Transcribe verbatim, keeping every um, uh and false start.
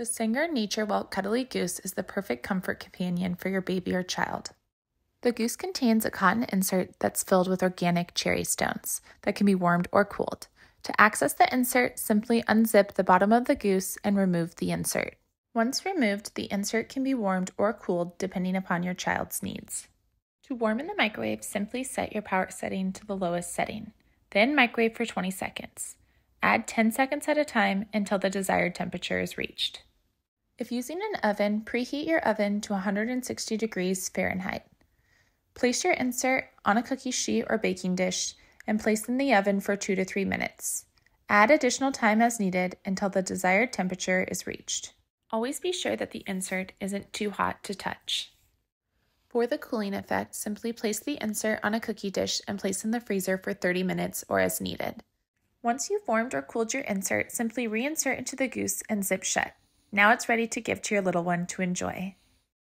The Senger Naturwelt Cuddly Goose is the perfect comfort companion for your baby or child. The goose contains a cotton insert that's filled with organic cherry stones that can be warmed or cooled. To access the insert, simply unzip the bottom of the goose and remove the insert. Once removed, the insert can be warmed or cooled depending upon your child's needs. To warm in the microwave, simply set your power setting to the lowest setting. Then microwave for twenty seconds. Add ten seconds at a time until the desired temperature is reached. If using an oven, preheat your oven to one hundred sixty degrees Fahrenheit. Place your insert on a cookie sheet or baking dish and place in the oven for two to three minutes. Add additional time as needed until the desired temperature is reached. Always be sure that the insert isn't too hot to touch. For the cooling effect, simply place the insert on a cookie dish and place in the freezer for thirty minutes or as needed. Once you've warmed or cooled your insert, simply reinsert into the goose and zip shut. Now it's ready to give to your little one to enjoy.